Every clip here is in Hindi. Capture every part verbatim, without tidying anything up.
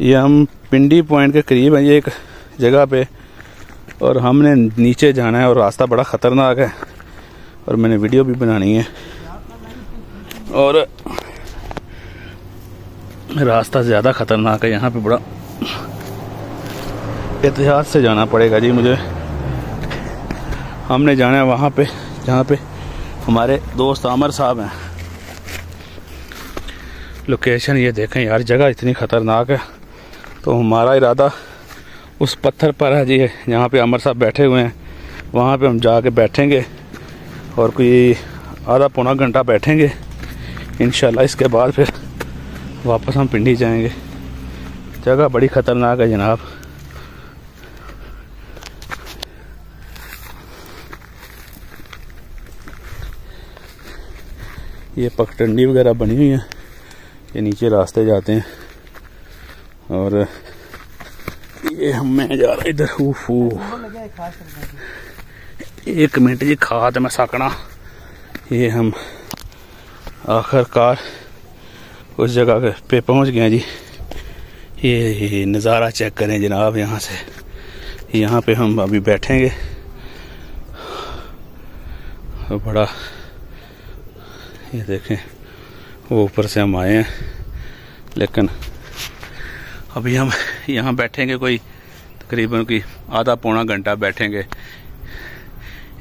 ये हम पिंडी पॉइंट के करीब हैं, ये एक जगह पे, और हमने नीचे जाना है और रास्ता बड़ा ख़तरनाक है और मैंने वीडियो भी बनानी है और रास्ता ज़्यादा ख़तरनाक है। यहाँ पे बड़ा एहतियात से जाना पड़ेगा जी मुझे। हमने जाना है वहाँ पे जहाँ पे हमारे दोस्त आमर साहब हैं। लोकेशन ये देखें यार, जगह इतनी ख़तरनाक है। तो हमारा इरादा उस पत्थर पर है जी जहाँ पे आमर साहब बैठे हुए हैं, वहाँ पे हम जाके बैठेंगे और कोई आधा पौना घंटा बैठेंगे इंशाल्लाह। इसके बाद फिर वापस हम पिंडी जाएंगे। जगह बड़ी ख़तरनाक है जनाब। ये पगडंडी वगैरह बनी हुई है, ये नीचे रास्ते जाते हैं और ये हम मैं जा रहा इधर। ऊफू एक मिनट जी, खाद में साकना। ये हम आखिरकार उस जगह पे पहुंच गए जी। ये, ये नज़ारा चेक करें जनाब। यहाँ से यहाँ पे हम अभी बैठेंगे और बड़ा ये देखें, वो ऊपर से हम आए हैं लेकिन अभी हम यहाँ बैठेंगे कोई तकरीबन की आधा पौना घंटा बैठेंगे।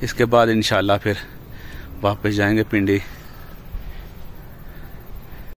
इसके बाद इंशाल्लाह फिर वापस जाएंगे पिंडी।